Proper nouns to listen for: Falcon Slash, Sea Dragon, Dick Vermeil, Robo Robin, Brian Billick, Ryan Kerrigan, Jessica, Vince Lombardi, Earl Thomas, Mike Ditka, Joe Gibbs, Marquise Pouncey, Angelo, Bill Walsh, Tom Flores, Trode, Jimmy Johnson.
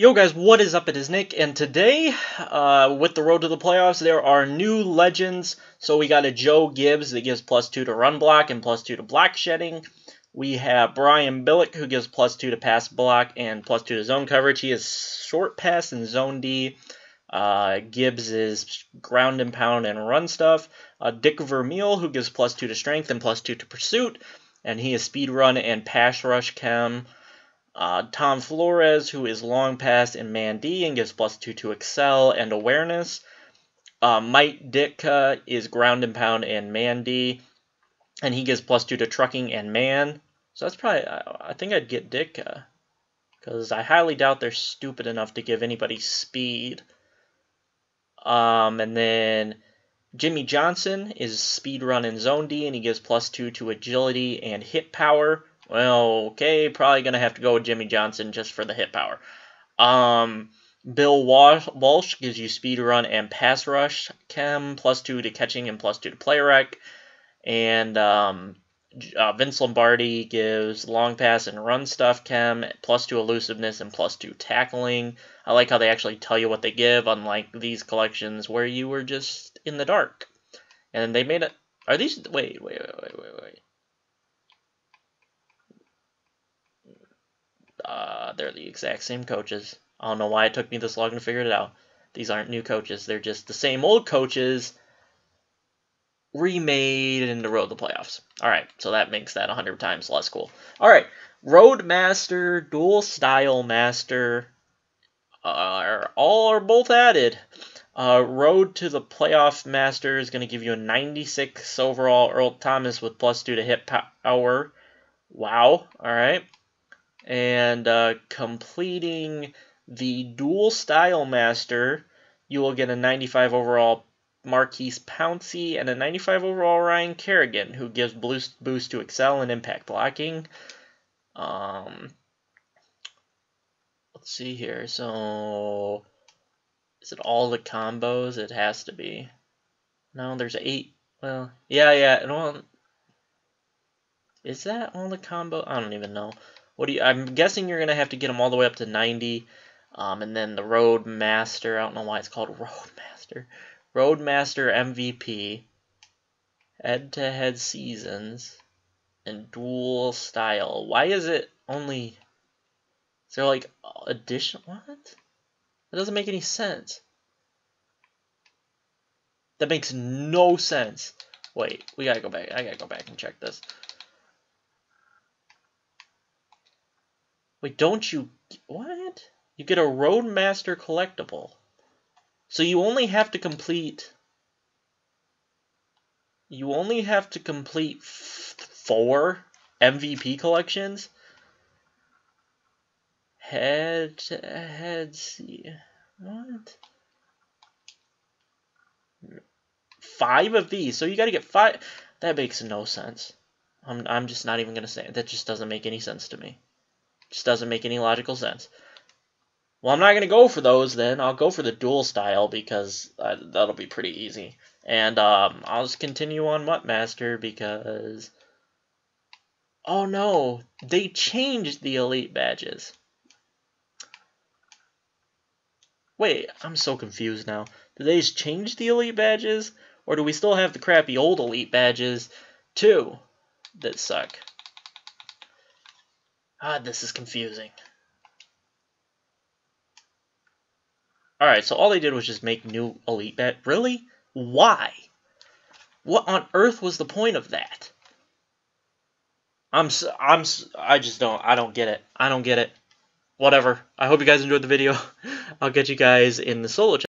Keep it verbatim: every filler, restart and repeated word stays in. Yo guys, what is up? It is Nick, and today, uh, with the road to the playoffs, there are new legends. So we got a Joe Gibbs that gives plus two to run block and plus two to block shedding. We have Brian Billick who gives plus two to pass block and plus two to zone coverage. He is short pass and zone D. Uh, Gibbs is ground and pound and run stuff. Uh, Dick Vermeil who gives plus two to strength and plus two to pursuit, and he is speed run and pass rush chem. Uh, Tom Flores, who is long pass in man D and gives plus two to excel and awareness. Uh, Mike Ditka is ground and pound and man D, and he gives plus two to trucking and man. So that's probably, I, I think I'd get Ditka, because I highly doubt they're stupid enough to give anybody speed. Um, and then Jimmy Johnson is speed run in zone D, and he gives plus two to agility and hit power. Well, okay, probably going to have to go with Jimmy Johnson just for the hit power. Um, Bill Walsh gives you speed run and pass rush chem, plus two to catching and plus two to play rec. And um, uh, Vince Lombardi gives long pass and run stuff chem, plus two elusiveness and plus two tackling. I like how they actually tell you what they give, unlike these collections where you were just in the dark. And they made it... Are these... Wait, wait, wait, wait, wait, wait. Uh, they're the exact same coaches. I don't know why it took me this long to figure it out. These aren't new coaches. They're just the same old coaches remade in the road to the playoffs. All right, so that makes that one hundred times less cool. All right, Roadmaster, Dual Style Master are all are both added. Uh, Road to the Playoff Master is going to give you a ninety-six overall Earl Thomas with plus two to hit power. Wow, all right. And uh, completing the Dual Style Master, you will get a ninety-five overall Marquise Pouncey and a ninety-five overall Ryan Kerrigan, who gives boost to excel and impact blocking. Um, let's see here. So, is it all the combos? It has to be. No, there's eight. Well, yeah, yeah. Well, is that all the combo? I don't even know. What do you, I'm guessing you're going to have to get them all the way up to ninety, um, and then the Roadmaster, I don't know why it's called Roadmaster, Roadmaster M V P, head-to-head seasons, and dual style. Why is it only, is there like additional, what? That doesn't make any sense. That makes no sense. Wait, we got to go back, I got to go back and check this. Wait, don't you... What? You get a Roadmaster collectible. So you only have to complete... You only have to complete f four M V P collections? Head... Head... See... What? Five of these. So you gotta get five... That makes no sense. I'm, I'm just not even gonna say it. That just doesn't make any sense to me. Just doesn't make any logical sense. Well, I'm not going to go for those then. I'll go for the dual style because uh, that'll be pretty easy. And um, I'll just continue on Mutt Master because... Oh no, they changed the elite badges. Wait, I'm so confused now. Did they just change the elite badges? Or do we still have the crappy old elite badges too that suck? Ah, this is confusing. Alright, so all they did was just make new elite badges. Really? Why? What on earth was the point of that? I'm so, I'm so, I just don't, I don't get it. I don't get it. Whatever. I hope you guys enjoyed the video. I'll get you guys in the solo chat.